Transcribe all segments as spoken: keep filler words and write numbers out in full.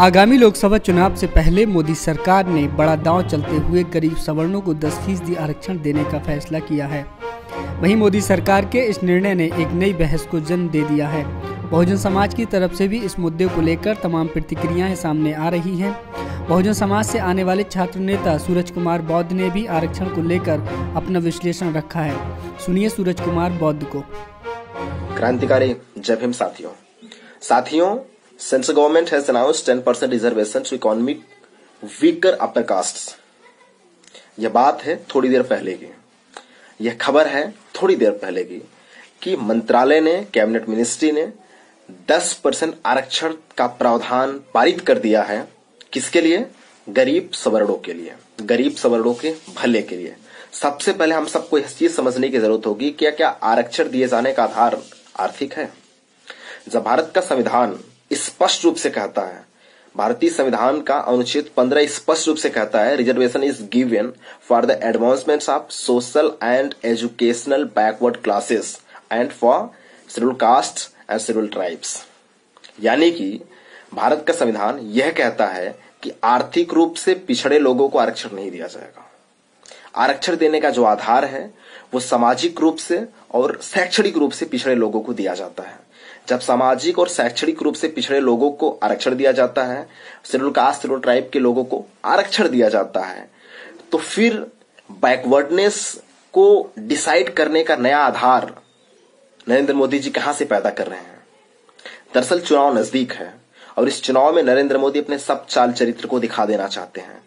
आगामी लोकसभा चुनाव से पहले मोदी सरकार ने बड़ा दांव चलते हुए गरीब सवर्णों को दस फीसदी आरक्षण देने का फैसला किया है। वहीं मोदी सरकार के इस निर्णय ने एक नई बहस को जन्म दे दिया है। बहुजन समाज की तरफ से भी इस मुद्दे को लेकर तमाम प्रतिक्रियाएं सामने आ रही हैं। बहुजन समाज से आने वाले छात्र नेता सूरज कुमार बौद्ध ने भी आरक्षण को लेकर अपना विश्लेषण रखा है। सुनिए सूरज कुमार बौद्ध को। क्रांतिकारी जय भीम साथियों साथियों central government has announced ten percent reservation to economic weaker upper castes. यह बात है थोड़ी देर पहले की, यह खबर है थोड़ी देर पहले की कि मंत्रालय ने, कैबिनेट मिनिस्ट्री ने दस परसेंट आरक्षण का प्रावधान पारित कर दिया है। किसके लिए? गरीब सवर्णों के लिए, गरीब सवर्णों के भले के लिए। सबसे पहले हम सबको यह चीज समझने की जरूरत होगी, क्या क्या आरक्षण दिए जाने का आधार आर्थिक है। जब भारत का संविधान स्पष्ट रूप से कहता है, भारतीय संविधान का अनुच्छेद पंद्रह स्पष्ट रूप से कहता है, reservation is given for the advancement of social and educational backward classes and for schedule caste and schedule tribes. यानी कि भारत का संविधान यह कहता है कि आर्थिक रूप से पिछड़े लोगों को आरक्षण नहीं दिया जाएगा। आरक्षण देने का जो आधार है वो सामाजिक रूप से और शैक्षणिक रूप से पिछड़े लोगों को दिया जाता है। जब सामाजिक और शैक्षणिक रूप से पिछड़े लोगों को आरक्षण दिया जाता है, शेड्यूल कास्ट शेड्यूल ट्राइब के लोगों को आरक्षण दिया जाता है, तो फिर बैकवर्डनेस को डिसाइड करने का नया आधार नरेंद्र मोदी जी कहां से पैदा कर रहे हैं। दरअसल चुनाव नजदीक है और इस चुनाव में नरेंद्र मोदी अपने सब चाल चरित्र को दिखा देना चाहते हैं।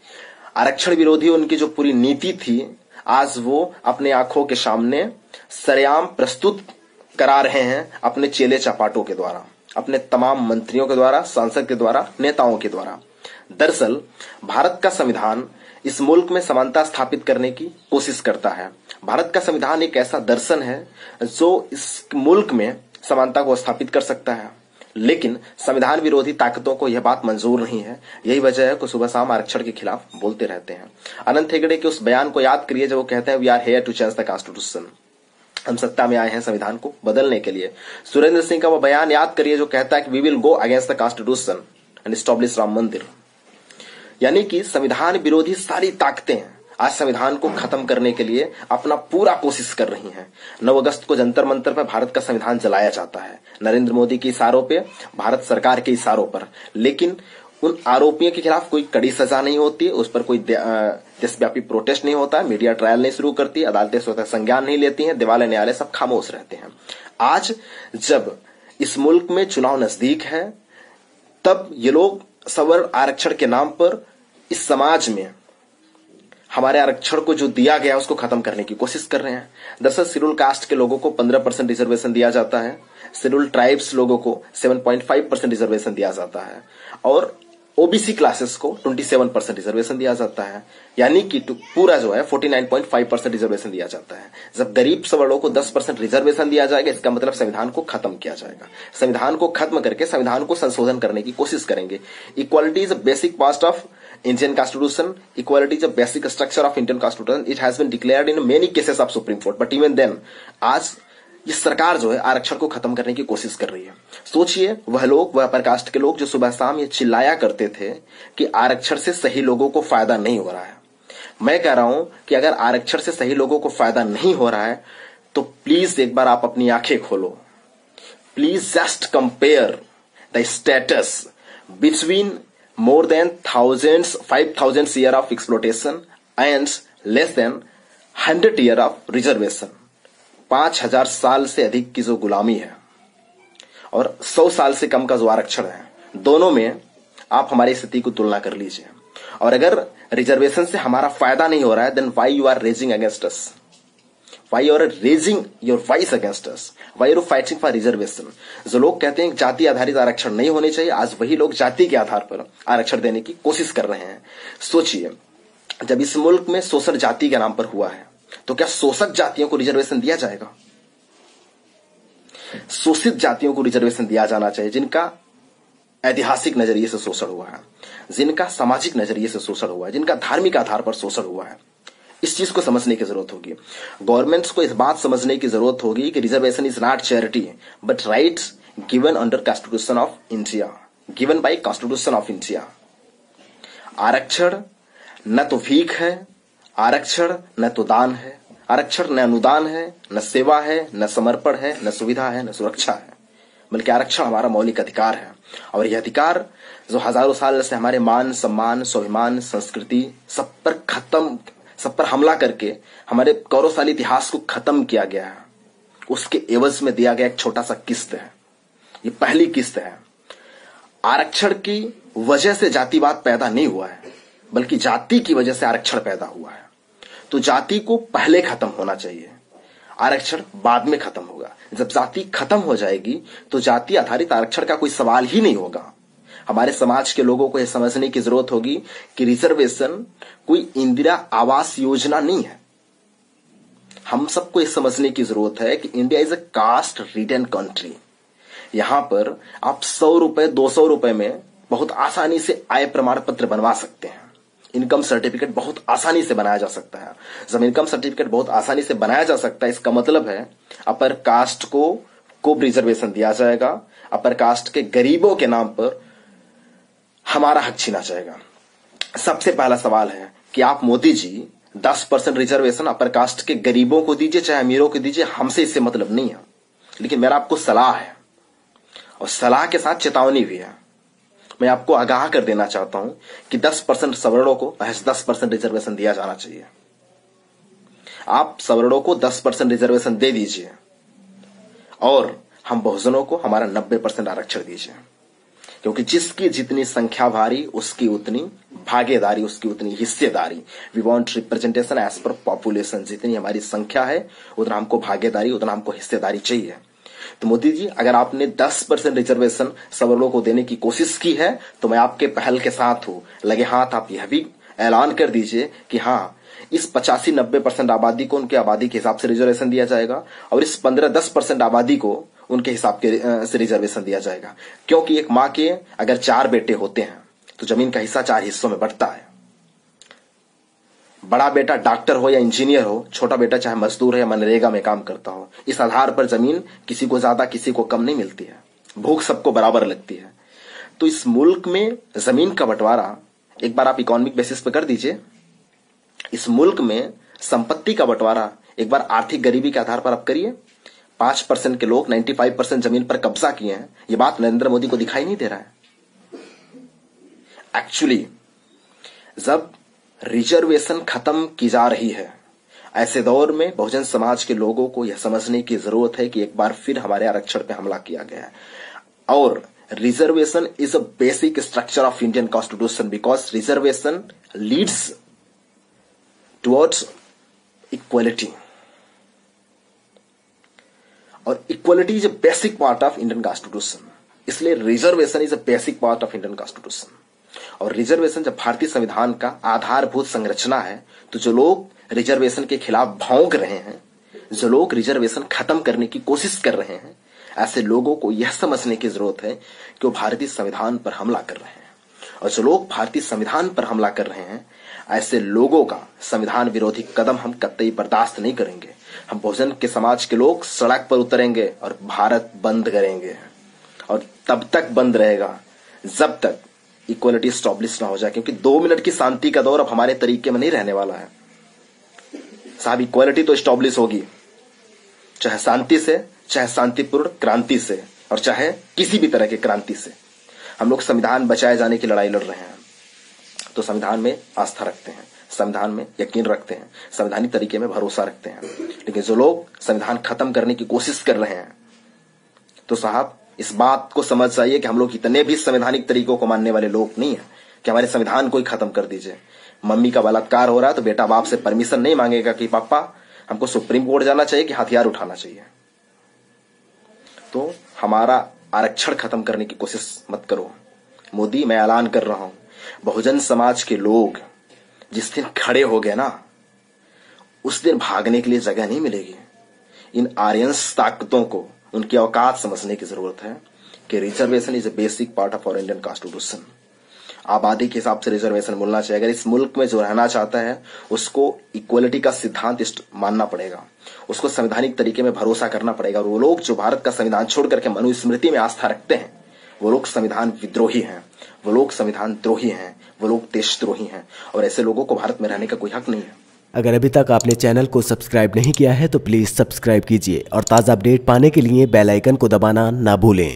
आरक्षण विरोधी उनकी जो पूरी नीति थी, आज वो अपने आंखों के सामने सरेआम प्रस्तुत करा रहे हैं अपने चेले चपाटों के द्वारा, अपने तमाम मंत्रियों के द्वारा, सांसद के द्वारा, नेताओं के द्वारा। दरअसल भारत का संविधान इस मुल्क में समानता स्थापित करने की कोशिश करता है। भारत का संविधान एक ऐसा दर्शन है जो इस मुल्क में समानता को स्थापित कर सकता है, लेकिन संविधान विरोधी ताकतों को यह बात मंजूर नहीं है। यही वजह है कि सुबह शाम आरक्षण के खिलाफ बोलते रहते हैं। अनंत हेगड़े के उस बयान को याद करिए जब वो कहते हैं we are here to change the constitution. हम सत्ता में आए हैं संविधान को बदलने के लिए। सुरेंद्र सिंह का वो बयान याद करिए जो कहता है कि we will go against the constitution and establish Ram मंदिर। यानी कि संविधान विरोधी सारी ताकतें आज संविधान को खत्म करने के लिए अपना पूरा कोशिश कर रही हैं। नौ अगस्त को जंतर मंतर पर भारत का संविधान जलाया जाता है, नरेंद्र मोदी के इशारों पे, भारत सरकार के इशारों पर। लेकिन उन आरोपियों के खिलाफ कोई कड़ी सजा नहीं होती, उस पर कोई देशव्यापी प्रोटेस्ट नहीं होता, मीडिया ट्रायल नहीं शुरू करती, अदालतें स्वतः संज्ञान नहीं लेती हैं, दिवाले न्यायालय सब खामोश रहते हैं। आज जब इस मुल्क में चुनाव नजदीक है, तब ये लोग सवर्ण आरक्षण के नाम पर इस समाज में हमारे आरक्षण को जो दिया गया उसको खत्म करने की कोशिश कर रहे हैं। दरअसल शेड्यूल कास्ट के लोगों को पंद्रह परसेंट रिजर्वेशन दिया जाता है, शेड्यूल ट्राइब्स लोगों को सात पॉइंट पाँच परसेंट रिजर्वेशन दिया जाता है और ओबीसी क्लासेस को सत्ताईस परसेंट रिजर्वेशन दिया जाता है। यानी कि पूरा जो है उनचास पॉइंट पाँच परसेंट रिजर्वेशन दिया जाता है। जब गरीब सवर्णों को दस परसेंट रिजर्वेशन दिया जाएगा, इसका मतलब संविधान को खत्म किया जाएगा। संविधान को खत्म करके संविधान को संशोधन करने की कोशिश करेंगे। Equality is a basic part of Indian constitution, equality is a basic structure of Indian constitution, it has been declared in many cases of supreme court, but even then आज ये सरकार जो है आरक्षण को खत्म करने की कोशिश कर रही है। सोचिए वह लोग, वह अपर कास्ट के लोग जो सुबह शाम ये चिल्लाया करते थे कि आरक्षण से सही लोगों को फायदा नहीं हो रहा है। मैं कह रहा हूं कि अगर आरक्षण से सही लोगों को फायदा नहीं हो रहा है तो प्लीज एक बार आप अपनी आंखें खोलो। Please just compare the status between more than thousand five thousand year of exploitation and less than hundred year of reservation. पांच हजार साल से अधिक की जो गुलामी है और सौ साल से कम का जो आरक्षण है, दोनों में आप हमारी स्थिति को तुलना कर लीजिए। और अगर रिजर्वेशन से हमारा फायदा नहीं हो रहा है, then why you are raising against us, why you are raising your voice against us, why you are fighting for reservation. जो लोग कहते हैं जाति आधारित आरक्षण नहीं होने चाहिए, आज वही लोग जाति के आधार पर आरक्षण देने की कोशिश कर रहे हैं। सोचिए जब इस मुल्क में शोषण जाति के नाम पर हुआ है, तो क्या शोषित जातियों को रिजर्वेशन दिया जाएगा? शोषित जातियों को रिजर्वेशन दिया जाना चाहिए जिनका ऐतिहासिक नजरिए से शोषण हुआ है, जिनका सामाजिक नजरिए से शोषण हुआ है, जिनका धार्मिक आधार पर शोषण हुआ है। इस चीज को समझने की जरूरत होगी। गवर्नमेंट्स को इस बात समझने की जरूरत होगी कि reservation is not charity but right given under constitution of India. Given by constitution of India. आरक्षण न तो भीख है, आरक्षण न तो दान है, आरक्षण न अनुदान है, न सेवा है, न समर्पण है, न सुविधा है, न सुरक्षा है, बल्कि आरक्षण हमारा मौलिक अधिकार है। और यह अधिकार जो हजारों साल से हमारे मान सम्मान स्वाभिमान संस्कृति सब पर खत्म सब पर हमला करके हमारे गौरवशाली इतिहास को खत्म किया गया है, उसके एवज में दिया गया एक छोटा सा किस्त है। ये पहली किस्त है। आरक्षण की वजह से जातिवाद पैदा नहीं हुआ है, बल्कि जाति की वजह से आरक्षण पैदा हुआ है। तो जाति को पहले खत्म होना चाहिए, आरक्षण बाद में खत्म होगा। जब जाति खत्म हो जाएगी तो जाति आधारित आरक्षण का कोई सवाल ही नहीं होगा। हमारे समाज के लोगों को यह समझने की जरूरत होगी कि रिजर्वेशन कोई इंदिरा आवास योजना नहीं है। हम सबको यह समझने की जरूरत है कि India is a caste ridden country. यहां पर आप सौ रुपए दो सौ रुपए में बहुत आसानी से आय प्रमाण पत्र बनवा सकते हैं। इनकम सर्टिफिकेट बहुत आसानी से बनाया जा सकता है। जब इनकम सर्टिफिकेट बहुत आसानी से बनाया जा सकता है, इसका मतलब है अपर कास्ट को को रिजर्वेशन दिया जाएगा, अपर कास्ट के गरीबों के नाम पर हमारा हक छीना जाएगा। सबसे पहला सवाल है कि आप मोदी जी दस परसेंट रिजर्वेशन अपर कास्ट के गरीबों को दीजिए चाहे अमीरों को दीजिए, हमसे इससे मतलब नहीं है। लेकिन मेरा आपको सलाह है और सलाह के साथ चेतावनी भी है। मैं आपको आगाह कर देना चाहता हूं कि दस परसेंट सवर्णों को महज दस परसेंट रिजर्वेशन दिया जाना चाहिए। आप सवर्णों को दस परसेंट रिजर्वेशन दे दीजिए और हम बहुजनों को हमारा नब्बे परसेंट आरक्षण दीजिए, क्योंकि जिसकी जितनी संख्या भारी उसकी उतनी भागीदारी, उसकी उतनी हिस्सेदारी। We want representation as per population. जितनी हमारी संख्या है उतना हमको भागीदारी, उतना हमको हिस्सेदारी चाहिए। तो मोदी जी, अगर आपने दस परसेंट रिजर्वेशन सवर्णों को देने की कोशिश की है तो मैं आपके पहल के साथ हूं। लगे हाथ आप यह भी ऐलान कर दीजिए कि हाँ, इस पचासी नब्बे परसेंट आबादी को उनके आबादी के हिसाब से रिजर्वेशन दिया जाएगा और इस पंद्रह दस परसेंट आबादी को उनके हिसाब के से रिजर्वेशन दिया जाएगा। क्योंकि एक माँ के अगर चार बेटे होते हैं तो जमीन का हिस्सा चार हिस्सों में बढ़ता है। बड़ा बेटा डॉक्टर हो या इंजीनियर हो, छोटा बेटा चाहे मजदूर है या मनरेगा में काम करता हो, इस आधार पर जमीन किसी को ज्यादा किसी को कम नहीं मिलती है। भूख सबको बराबर लगती है। तो इस मुल्क में जमीन का बंटवारा एक बार आप इकोनॉमिक बेसिस पर कर दीजिए। इस मुल्क में संपत्ति का बंटवारा एक बार आर्थिक गरीबी के आधार पर आप करिए। पांच परसेंट के लोग नाइन्टी फाइव परसेंट जमीन पर कब्जा किए हैं। ये बात नरेंद्र मोदी को दिखाई नहीं दे रहा है। एक्चुअली जब रिजर्वेशन खत्म की जा रही है, ऐसे दौर में बहुजन समाज के लोगों को यह समझने की जरूरत है कि एक बार फिर हमारे आरक्षण पे हमला किया गया है। और reservation is a basic structure of Indian constitution, because reservation leads towards equality, और equality is a basic part of Indian constitution. इसलिए reservation is a basic part of Indian constitution. और रिजर्वेशन जब भारतीय संविधान का आधारभूत संरचना है, तो जो लोग रिजर्वेशन के खिलाफ भौंक रहे हैं, जो लोग रिजर्वेशन खत्म करने की कोशिश कर रहे हैं, ऐसे लोगों को यह समझने की जरूरत है कि वो भारतीय संविधान पर हमला कर रहे हैं। और जो लोग भारतीय संविधान पर हमला कर रहे हैं, ऐसे लोगों का संविधान विरोधी कदम हम कतई बर्दाश्त नहीं करेंगे। हम बहुजन के समाज के लोग सड़क पर उतरेंगे और भारत बंद करेंगे। और तब तक बंद रहेगा जब तक इक्वलिटी स्टॉब्लिश ना हो जाए, क्योंकि दो मिनट की शांति का दौर अब हमारे तरीके में नहीं रहने वाला है। साहब, इक्वलिटी तो स्टॉब्लिश होगी, चाहे शांति से, चाहे शांतिपूर्ण क्रांति से, और चाहे किसी भी तरह की क्रांति से। हम लोग संविधान बचाए जाने की लड़ाई लड़ रहे हैं, तो संविधान में आस्था रखते हैं, संविधान में यकीन रखते हैं, संवैधानिक तरीके में भरोसा रखते हैं। लेकिन जो लोग संविधान खत्म करने की कोशिश कर रहे हैं, तो साहब इस बात को समझ जाइए कि हम लोग इतने भी संवैधानिक तरीकों को मानने वाले लोग नहीं है कि हमारे संविधान को ही खत्म कर दीजिए। मम्मी का बलात्कार हो रहा है तो बेटा बाप से परमिशन नहीं मांगेगा कि पापा हमको सुप्रीम कोर्ट जाना चाहिए कि हथियार उठाना चाहिए। तो हमारा आरक्षण खत्म करने की कोशिश मत करो मोदी। मैं ऐलान कर रहा हूं, बहुजन समाज के लोग जिस दिन खड़े हो गए ना, उस दिन भागने के लिए जगह नहीं मिलेगी। इन आर्यंस ताकतों को उनकी औकात समझने की जरूरत है कि reservation is a basic part of our Indian constitution. आबादी के हिसाब से रिजर्वेशन मिलना चाहिए। अगर इस मुल्क में जो रहना चाहता है उसको इक्वलिटी का सिद्धांत मानना पड़ेगा, उसको संवैधानिक तरीके में भरोसा करना पड़ेगा। और वो लोग जो भारत का संविधान छोड़ करके मनुस्मृति में आस्था रखते हैं, वो लोग संविधान विद्रोही हैं, वो लोग संविधान द्रोही हैं, वो लोग देशद्रोही हैं और ऐसे लोगों को भारत में रहने का कोई हक नहीं है। अगर अभी तक आपने चैनल को सब्सक्राइब नहीं किया है तो प्लीज सब्सक्राइब कीजिए और ताज़ा अपडेट पाने के लिए बेल आइकन को दबाना ना भूलें।